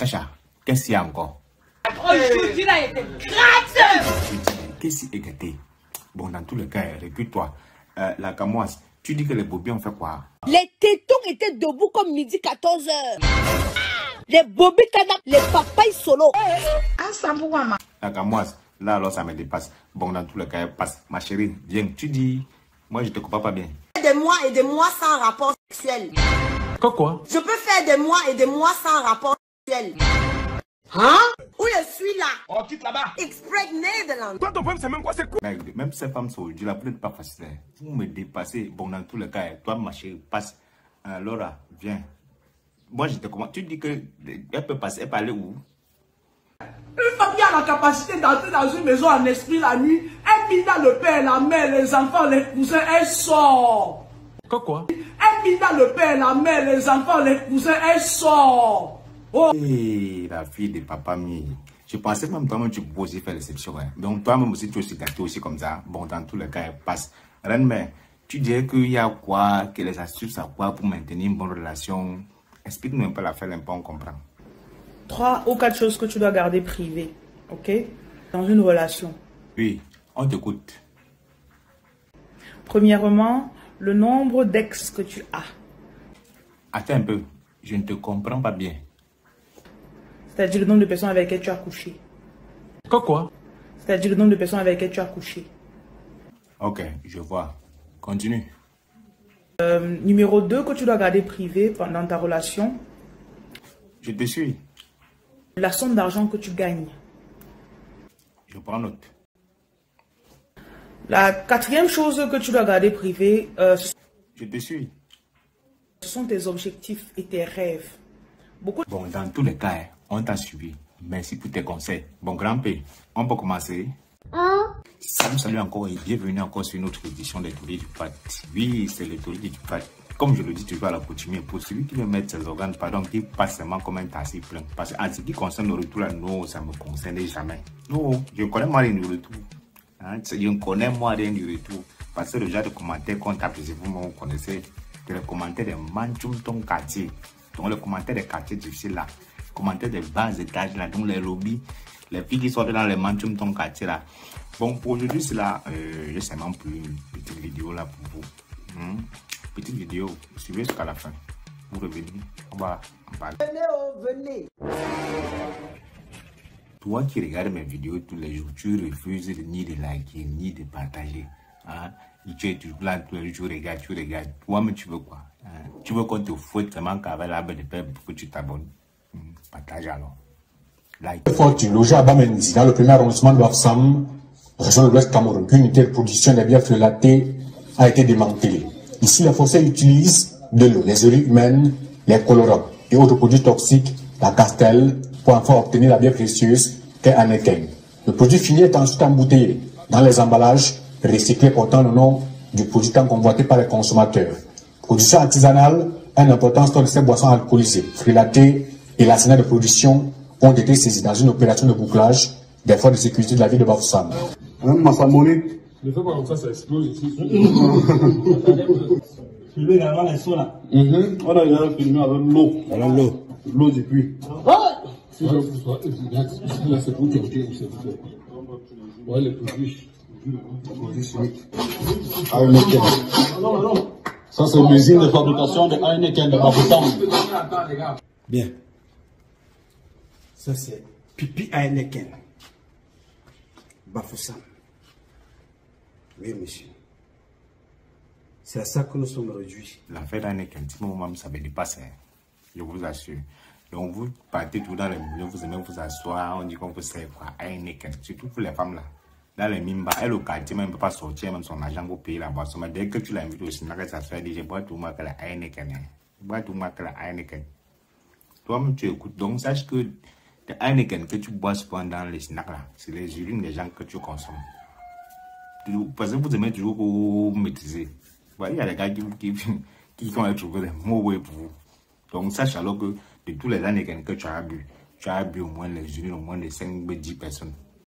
Kacha, qu'est-ce qu'il y a encore? Aujourd'hui, là, il était grave! Qu'est-ce qu'il y a? Bon, dans tous les cas, recule-toi. La camoise, tu dis que les bobiens ont fait quoi? Les tétons étaient debout comme midi 14h. Les bobis canapes, les papayes solo. La camoise, là, alors ça me dépasse. Bon, dans tous les cas, passe. Ma chérie, viens, tu dis. Moi, je te comprends pas bien. Des mois sans rapport sexuel. Quoi? Je peux faire des mois sans rapport sexuel. Hein? Où je suis là? Oh, quitte là-bas. Exprégné de l'anglais. Toi, ton problème, c'est même quoi? C'est quoi? Même ces femmes sont aujourd'hui, la plupart pas facile. Vous me dépassez. Bon, dans tous les cas, toi, ma chérie, passe. Laura, viens. Moi, je te comprends. Tu dis qu'elle peut passer, elle peut aller où? Une femme qui a la capacité d'entrer dans une maison en esprit la nuit, elle mine dans le père, la mère, les enfants, les cousins, elle sort. Quoi? Elle mine dans le père, la mère, les enfants, les cousins, elle sort. Oh. Hey, la fille de papa mi. Je pensais même toi-même tu peux aussi faire l'exception. Hein. Donc toi-même aussi, tu es aussi gâté aussi comme ça. Bon, dans tous les cas, elle passe. Reine mère, tu dirais qu'il y a quoi, que les astuces à quoi pour maintenir une bonne relation? Explique-nous un peu l'affaire, un peu on comprend. 3 ou 4 choses que tu dois garder privées, ok? Dans une relation. Oui, on t'écoute. Premièrement, le nombre d'ex que tu as. Attends un peu, je ne te comprends pas bien. C'est-à-dire le nombre de personnes avec lesquelles tu as couché. Quoi? C'est-à-dire le nombre de personnes avec lesquelles tu as couché. Ok, je vois. Continue. Numéro 2 que tu dois garder privé pendant ta relation. Je te suis. La somme d'argent que tu gagnes. Je prends note. La 4e chose que tu dois garder privée. Je te suis. Ce sont tes objectifs et tes rêves. Beaucoup... Bon, dans tous les cas, on t'a suivi. Merci pour tes conseils. Bon, grand-père, on peut commencer. Salut encore et bienvenue encore sur une autre édition des Tauliers du Pat. Oui, c'est les Tauliers du Pat. Comme je le dis toujours à la coutumier, pour celui qui veut mettre ses organes, pardon, qui passe seulement comme un tassis plein. Parce qu'en ce qui concerne le retour, là, non, ça ne me concerne jamais. Non, je connais moi rien du retour. Hein? Je ne connais moi rien du retour. Parce que le genre de commentaires qu'on tape, si vous connaissez, c'est le commentaire des manchoum ton quartier. Donc le commentaire des quartiers difficiles là. Le commentaire des bas étages là, donc les lobbies, les filles qui sortent dans les manchoum ton quartier là. Bon, pour aujourd'hui, c'est là, j'ai seulement pris une petite vidéo là pour vous. Petite vidéo, suivez jusqu'à la fin. Vous revenez, on va en parler. Venez, toi qui regardes mes vidéos tous les jours, tu refuses ni de liker, ni de partager. Hein? Tu es toujours là, tous les jours, tu regardes. Toi-même, tu veux quoi? Hein? Tu veux qu'on te foute vraiment qu'avec l'arbre de paix pour que tu t'abonnes? Partage alors. Like. Fort, tu loges à Bamenda, dans le premier arrondissement de Bafoussam, région de l'Ouest Cameroun, qu'une telle production de bières frelatées a été démantelée. Ici, les forçats utilisent de l'eau, les urines humaines, les colorants et autres produits toxiques, la castelle, pour enfin obtenir la bière précieuse qu'est Aneteng. Le produit fini est ensuite embouteillé dans les emballages recyclés portant le nom du produit tant convoité par les consommateurs. Production artisanale, un important stock de ces boissons alcoolisées, frelatées et la scène de production ont été saisies dans une opération de bouclage des forces de sécurité de la ville de Bafoussam. Ne fais pas comme ça, ça explose ici. Filmer également les sons là. On a également filmé avec l'eau. Voilà l'eau. L'eau du puits. Si je vous sois exact, là c'est pour quelqu'un ou c'est pour toi. Ouais, les produits. Les produits chimiques. Heineken. Non. Ça c'est l'usine de fabrication de Heineken de Bafoussam. Bien. Ça c'est pipi Heineken. Bafoussam. Oui, monsieur. C'est à ça que nous sommes réduits. L'affaire d'Aneteng, moi-même, ça me dépasse. Je vous assure. Donc, vous partez tout dans les milieux, vous aimez vous asseoir, on dit qu'on vous sait quoi. Aneteng, surtout pour les femmes là. Dans les mimba, elle au quartier, même ne peut pas sortir, même son argent pour payer la boisson. Mais dès que tu l'invites au cinéma, ça se fait, dit, je bois tout moi que la Aneteng. Toi-même, tu écoutes. Donc, sache que les Aneteng que tu bois souvent dans les snacks là, c'est les urines des gens que tu consommes. Parce que vous aimez toujours vous maîtriser. Il y a des gars qui ont trouvé des mauvais pour vous. Donc, sache alors que de tous les années que tu as bu au moins les urines, au moins les 5-10 personnes.